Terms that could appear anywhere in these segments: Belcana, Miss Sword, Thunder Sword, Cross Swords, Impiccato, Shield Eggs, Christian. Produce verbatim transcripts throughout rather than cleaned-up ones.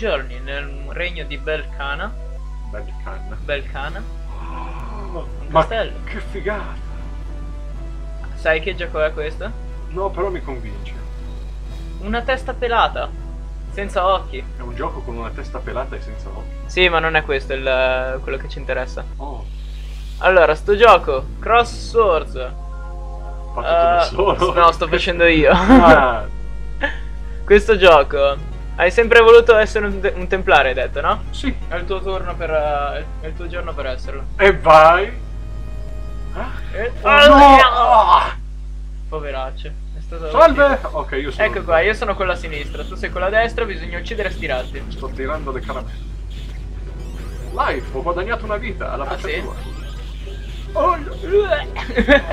giorni nel regno di Belcana. Belcana. Belcana. Oh, un ma castello. Che figata! Sai che gioco è questo? No, però mi convince. Una testa pelata, senza occhi. È un gioco con una testa pelata e senza occhi. Sì, ma non è questo il, quello che ci interessa. Oh. Allora, sto gioco, Cross Swords. Fatto uh, da solo? No, sto facendo io. Ah. Questo gioco. Hai sempre voluto essere un, te un templare, hai detto, no? Sì. È il tuo turno per. Uh, è il tuo giorno per esserlo. E vai! E oh, no! No! Poveraccio. È stato salve! Ottimo. Ok, io sono. Ecco qua, io sono con la sinistra, tu sei con la destra, bisogna uccidere e stirarti. Sto tirando le caramelle. Life, ho guadagnato una vita alla faccia tua. Oh,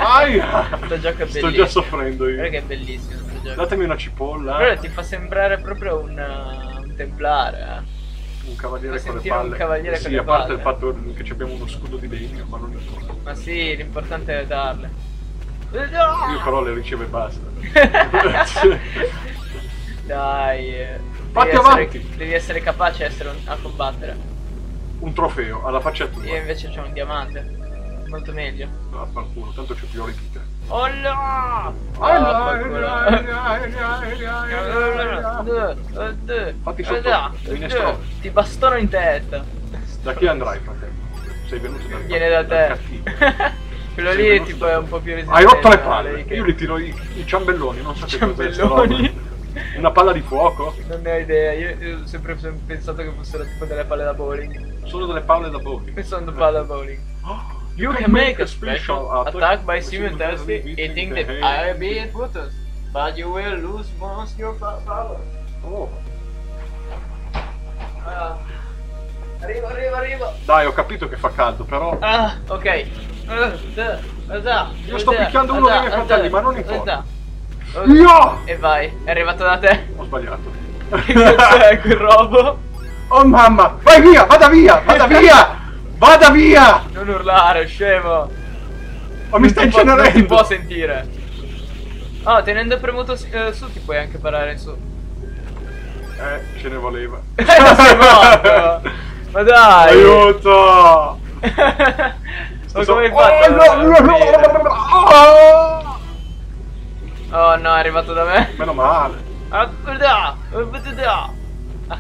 aia! Sto gioco è bellissimo. Sto già soffrendo io. Perché è bellissimo. Datemi una cipolla. Però ti fa sembrare proprio un, uh, un templare. Un cavaliere con le palle. Un cavaliere eh sì, con le palle. Sì, a parte il fatto che abbiamo uno scudo di legno, ma non è tutto. Ma sì, l'importante è darle. Io però le ricevo e basta. Dai. Fatti devi avanti. Essere, devi essere capace a, essere un, a combattere. Un trofeo alla faccia tua. Io invece c'ho un diamante. Molto meglio. No, a fanculo, tanto c'ho più ore di te. Oh no! Fatti sotto, ti bastono in testa. Da chi andrai, fratello? Sei venuto da te. Viene da te. Quello lì tipo è un po' più resistente. Hai rotto le palle. Io li tiro i ciambelloni, non so che cos'è sta roba. Una palla di fuoco? Non ne ho idea, io ho sempre pensato che fossero tipo delle palle da bowling. Solo delle palle da bowling. Sono delle palle da bowling. You can make a special attack by simultaneously hitting the I B buttons, but you will lose most your power. Oh. Ah. Arrivo, arrivo, arrivo. Dai, ho capito che fa caldo, però. Ah, ok. Io sto picchiando uno dei miei fratelli, ma non importa. Io! E vai, è arrivato da te. Ho sbagliato. Che cos'è quel robo? Oh mamma, vai via, vada via, vada via! Vada via! Non urlare, scemo! Ma mi stai incenerendo! Non ti può sentire! Oh, tenendo premuto eh, su ti puoi anche parare su. Eh, ce ne voleva. Eh, sei morto! Ma dai! Aiuto! Ma come hai fatto? Oh no, è arrivato da me! Meno male!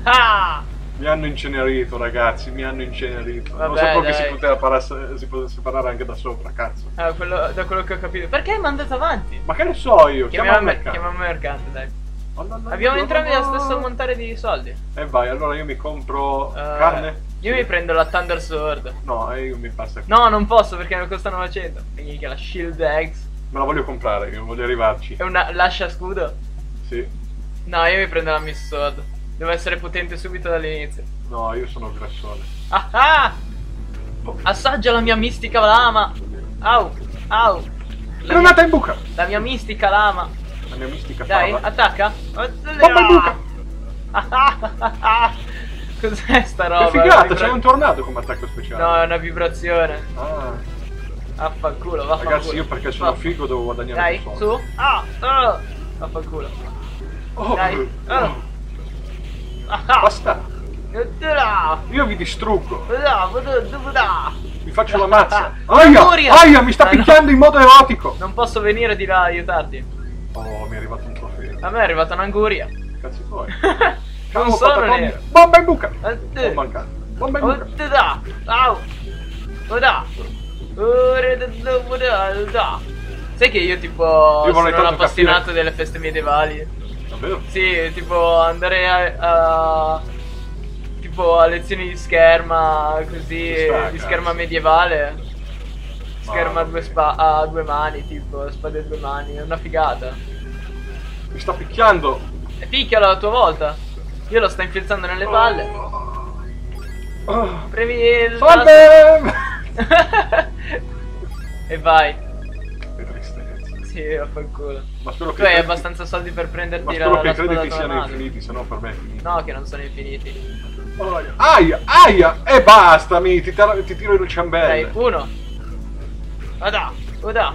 Ah! Mi hanno incenerito, ragazzi, mi hanno incenerito. Vabbè, non sapevo dai. Che si poteva, parare, si poteva separare anche da sopra, cazzo. Ah, quello, da quello che ho capito. Perché hai mandato avanti? Ma che ne so io? Chiamiamo il mercante. Chiamiamo il mercante, dai. Oh, no, no, abbiamo no, entrambi no, no. lo stesso montare di soldi. E eh vai, allora io mi compro uh, carne. Io sì. mi prendo la Thunder Sword. No, io mi passa qui. No, non posso perché mi costa novecento. Minchia, la Shield Eggs. Me la voglio comprare, io voglio arrivarci. È una lascia scudo? Sì. No, io mi prendo la Miss Sword. Devo essere potente subito dall'inizio. No, io sono grassone. Ah ah! Assaggia la mia mistica lama! Au! Au! Granata in buca! La mia mistica lama! La mia mistica lama! Dai, fava. Attacca! Bomba in buca! Ah ah ah ah! Cos'è sta roba? Che figata, c'è un tornado come attacco speciale! No, è una vibrazione! Ah! Affanculo, vaffanculo! Ragazzi, io perché sono figo devo guadagnare. Dai, un su! Ah! Ah! Affanculo! Oh! Dai! Oh! Basta! Io vi distruggo! Vi faccio la mazza! Aia! Aia! Mi sta picchiando in modo erotico! Non posso venire di là a aiutarti! Oh, mi è arrivato un trofeo! A me è arrivata un'anguria! Cazzo fuori! Non sono nero! Bomba in buca! Ho mancato! Bomba in buca! Au! Sai che io tipo sono un appassionato delle feste medievali? Davvero? Sì, tipo andare a, a tipo a lezioni di scherma così sta, di scherma cazzo. medievale. Scherma a due, spa, a due mani, tipo spade a due mani, è una figata. Mi sta picchiando! E picchialo alla tua volta! Io lo sto infilzando nelle palle. Oh. Oh. Premi il salve! E vai! Sì, affanculo. Ma spero che tu hai credi... abbastanza soldi per prenderti la, la spada. Ma spero che credi che siano infiniti, sennò per me è finito. No, che non sono infiniti. Oh, aia, aia! E basta, mi ti, ti tiro in un ciambello. Dai, uno. Vada, vada.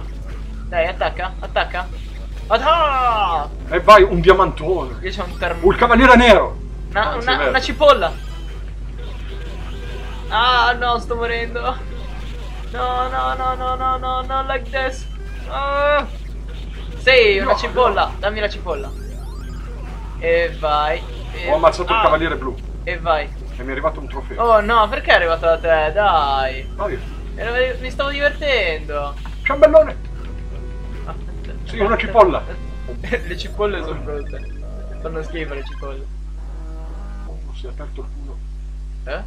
Dai, attacca, attacca. Vada! E vai, un diamantone. Io c'ho un termo. Un cavaliere nero. Una, una, una cipolla. Ah no, sto morendo. No, no, no, no, no, no, no, like this. Ah. Sì, una no, cipolla. No. Dammi la cipolla. E vai. E... Ho ammazzato ah. il cavaliere blu. E vai. E mi è arrivato un trofeo. Oh no, perché è arrivato da te? Dai. Vai. Era... Mi stavo divertendo. Ciambellone. Ah. Sì, una cipolla. Le cipolle sono brutte. Fanno schifo le cipolle. Si è aperto il culo. Eh?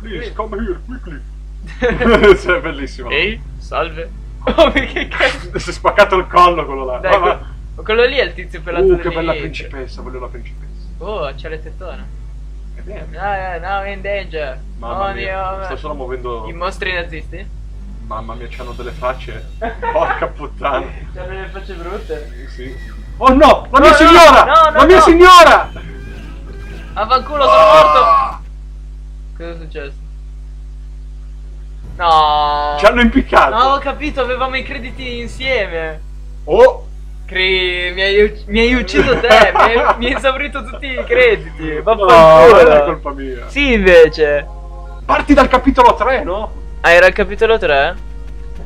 Please, Please. come here, quickly. Cioè, è bellissimo. Ehi, salve. Oh, che cazzo. Si è spaccato il collo quello là. Dai, ma, ma... quello lì è il tizio pelato. Uh, che bella principessa, voglio la principessa. Oh, c'ha le tettone. È bene. No, no, no, in danger. Mamma oh, mia, mia. Sto solo muovendo... I mostri nazisti? Mamma mia, c'hanno delle facce. Porca puttana. C'hanno delle facce brutte? Sì. Oh no, la mia no, signora! No, no, la no, mia no. signora! Ah, fanculo, sono oh! morto! Cosa è successo? No! Ci hanno impiccato! No, ho capito, avevamo i crediti insieme! Oh! Cri... Mi hai, mi hai ucciso te! mi, hai, mi hai esaurito tutti i crediti! Vaffanculo! No, non è colpa mia! Sì, invece! Parti dal capitolo tre, no? Ah, era il capitolo tre?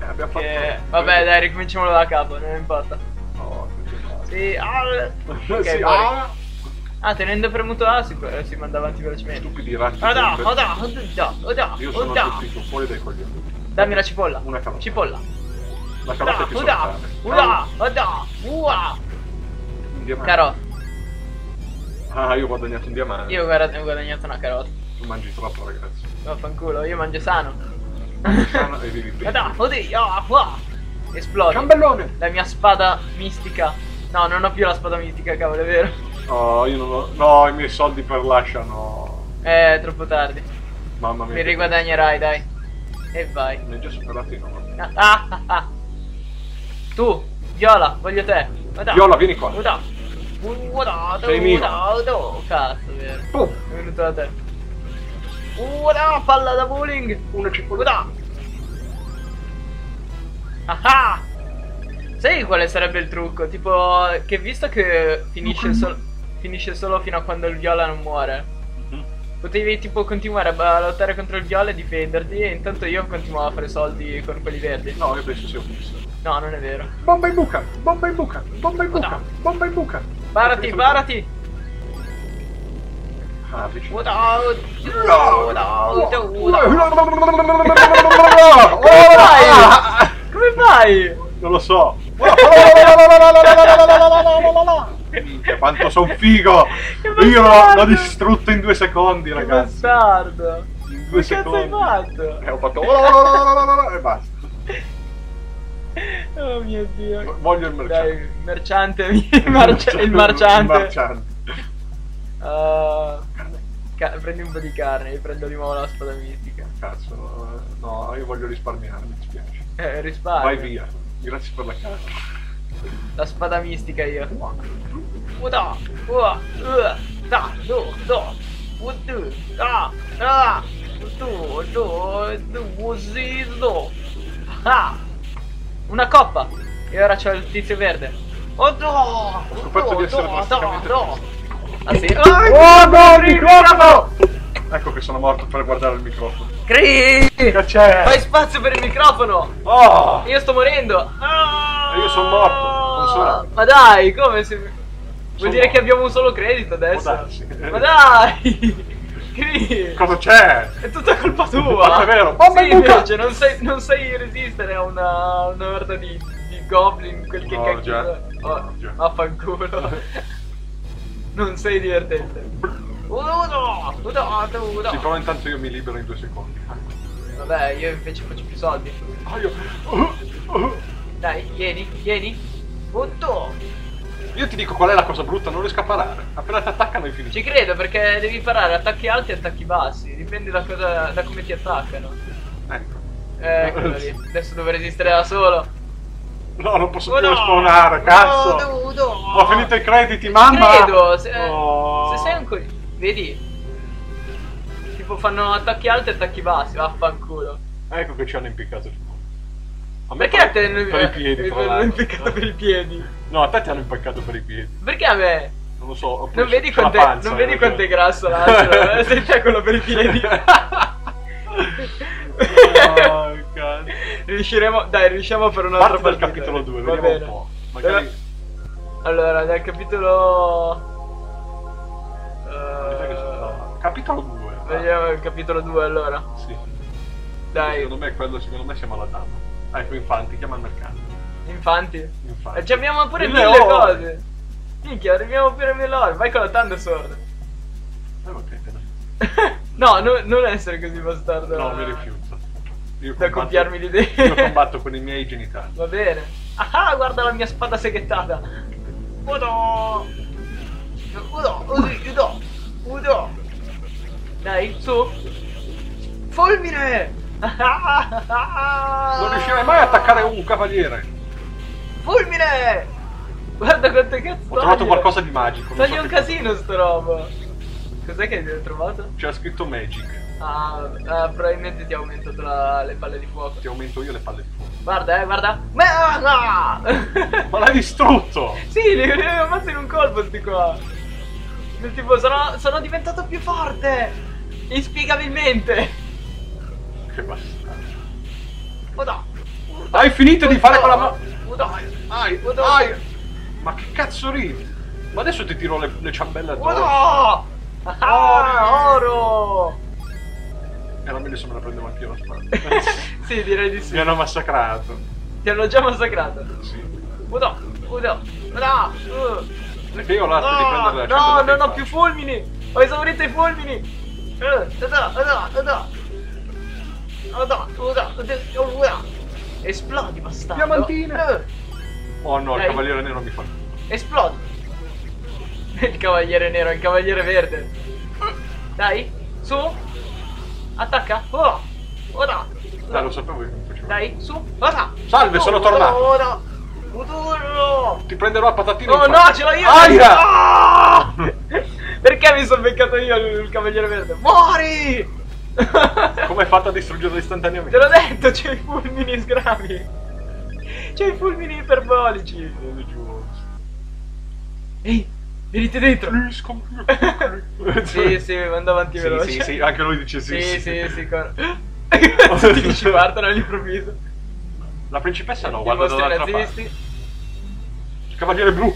Eh, abbiamo fatto... Che... Vabbè, dai, ricominciamolo da capo, non importa. Oh, sì, ah! Ok, sì, ah! Ah, tenendo premuto A si, si manda avanti velocemente. Stupidi ragazzi. Oh da, oh da, oh da, oh da. Io sono stupito, fuori dai coglioni. Dammi la cipolla. Una carota. Cipolla. La carota che sono. Oh da, oh da, oh da. Carota. Ah, io ho guadagnato un diamante. Io ho guadagnato una carota. Tu mangi troppo, ragazzi. No, fanculo, io mangio sano. Mangio sano e vivi bene. Oh da, oh da, oh. Esplode. Ciambellone. La mia spada mistica. No, non ho più la spada mistica, cavolo, è vero. No, io non ho... No, i miei soldi perlasciano... Eh, è troppo tardi. Mamma mia. Mi riguadagnerai, dai. E vai. Ne ho già superato i nove. Ah, ah, ah. Tu, Viola, voglio te. Vada. Viola, vieni qua. Vada. Vada. Sei mio. Vada. Cazzo, vero. Pum. È venuto da te. Vada, palla da bowling. Una cipolla. Vada. Ah, ah. Sai quale sarebbe il trucco? Tipo, che visto che finisce solo... Finisce solo fino a quando il Viola non muore. Mm-hmm. Potevi tipo continuare a lottare contro il Viola e difenderti. E intanto io continuavo a fare soldi con quelli verdi. No, io penso sia fisso. No, non è vero. Bomba in buca, bomba in buca, bomba in buca, bomba in buca. Parati, parati. Ah, vicino. Come fai? Come fai? Non lo so. Minchia, quanto son figo! Io l'ho distrutto in due secondi, ragazzi. Che bastardo! In due che secondi. Cazzo hai fatto? E ho fatto e basta. Oh mio Dio. Voglio il merciante. Dai, merciante, il, merciante il marciante. Il marciante. Uh, prendi un po' di carne, io prendo di nuovo la spada mistica. Cazzo, no, io voglio risparmiare, mi dispiace. Eh, risparmio. Vai via. Grazie per la carne. La spada mistica io. Uda! Uda! Da! Do! Do! Udu! Da! Da! Do! Do! Do! Ah! Una coppa! E ora c'ho il tizio verde! Oh no! Ho scoperto di essere drasticamente no! Ah sì? Oh no! Microfono! Ecco che sono morto per guardare il microfono. Cree! Che c'è? Fai spazio per il microfono! Oh! Io sto morendo! E io sono morto! Ma dai, come se... Vuol sono dire morto. Che abbiamo un solo credito adesso? Ma dai! Cosa c'è? È tutta colpa tua! Ma è vero! Bomba sì, in buca! Invece, non, sai, non sai resistere a una, una orda di, di goblin, quel che no, cacchio... Oh, affanculo! Non sei divertente! Uno! Uno! Sì, però intanto io mi libero in due secondi. Vabbè, io invece faccio più soldi. Oh, io... oh, oh. Dai, vieni, vieni! Punto. Io ti dico qual è la cosa brutta, non riesco a parare. Appena ti attaccano è finito. Ci credo perché devi parare attacchi alti e attacchi bassi. Dipende da, cosa, da come ti attaccano. Ecco. Eccolo lì. Adesso devo resistere da solo. No, non posso oh, più no. spawnare, cazzo. No, no, no. Ho finito i crediti, mamma. Ci credo. Se, oh. se sei un co... Vedi? Tipo fanno attacchi alti e attacchi bassi. Vaffanculo. Ecco che ci hanno impiccato il... Perché a te non... per i piedi, per l'hanno impiccato per i piedi? No, a te ti hanno impaccato per i piedi. Perché a me? non lo so. Non vedi quanto è grasso l'altro? Se c'è quello per il filetino. Oh, cazzo. Riusciremo, dai, riusciamo a fare un'altra partita. Parte dal capitolo due, va vediamo bene. Un po'. Magari... Allora, dal capitolo... Uh... Capitolo due. Vediamo il capitolo due allora. Sì. Dai. Secondo me quello, secondo me siamo alla dama. Ah, ecco, Infanti, chiama il mercato. Infanti? Infanti. E ci abbiamo pure mille, mille cose. Minchia, arriviamo pure a mille ore. Vai con la Thunder Sword. Eh, okay, no, no, non essere così bastardo. No, mi rifiuto. Io da copiarmi l'idea. Io combatto con i miei genitali. Va bene. Ah, guarda la mia spada seghettata. Udo. Udo, Udo, Udo. Dai, su. Fulmine! Non riuscirai mai a attaccare un cavaliere. Fulmine! Guarda quante cazzo. Ho trovato qualcosa di magico. Togli so un casino sto roba. Cos'è che hai trovato? C'è scritto magic. Ah, ah, probabilmente ti aumento tra le palle di fuoco. Ti aumento io le palle di fuoco. Guarda, eh, guarda. Ma, no! Ma l'hai distrutto! Sì, li, li ammazzo in un colpo sti qua. Del tipo, sono, sono diventato più forte! Inspiegabilmente! Che bastardo. Udo. Udo. Hai finito Udo. Di fare con la mano. Ai, Udo. Ai. Ma che cazzo ridi? Ma adesso ti tiro le, le ciambelle addosso. No! Ah, oro! Era meglio se me la prendevo anch'io la spada. Sì, direi di sì. Mi hanno massacrato. Ti hanno già massacrato? Sì. Udo. Udo. No! Perché io ho l'arte di prendere la ciambella. No, non ho più fulmini! Ho esaurito i fulmini! Uh, da, da, da, da. Esplodi, bastardo. Diamantina. Oh no, dai. Il cavaliere nero mi fa. Esplodi. Il cavaliere nero, il cavaliere verde. Dai, su. Attacca. Oh. Oh no. Dai, lo sapevo che non facevo. Dai, su. Oh no. Salve, sono tornato. Oh no. Futuro. Ti prenderò a patatino. Oh no, ce l'ho io. Aia. Perché mi sono beccato io il cavaliere verde? Muori. Come è fatto a distruggerlo istantaneamente? Te l'ho detto, c'è i fulmini sgravi. C'è i fulmini iperbolici. Ehi, venite dentro. Sì, sì, andavo avanti veloce. Sì, sì, anche lui dice sì. Sì, sì, sì. Tutti ci partono all'improvviso. La principessa no, guarda dall'altra parte. Il cavaliere blu.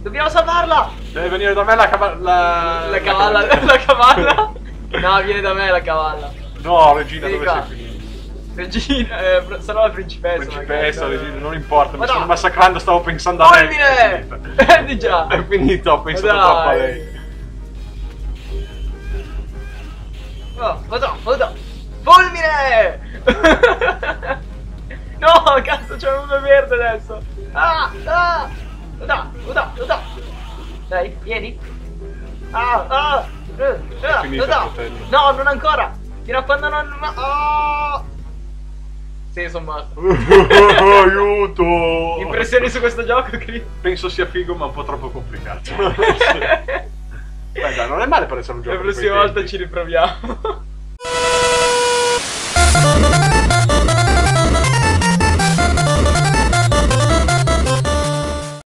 Dobbiamo salvarla. Deve venire da me la cavalla. La cavalla, la cavalla. No, viene da me la cavalla. No, regina, vieni dove qua. Sei finita? Regina, eh, sarò la principessa. Principessa, magari, regina, no. Non importa, ma mi no. Sto massacrando, stavo pensando a lei. È eh, già. È finito, ho pensato dai. Troppo a lei. Oh, vado, vado. Fulmine! No, cazzo, c'è uno verde adesso. Ah, ah! Vado, vado, vado. Dai, vieni. Ah, ah! Ah, finita, no, non ancora! Fino a quando non... Oh! Sì, sono morto. Aiuto! Impressioni su questo gioco, Chris? Penso sia figo, ma un po' troppo complicato. Guarda, non è male per essere un gioco. La prossima volta ci riproviamo.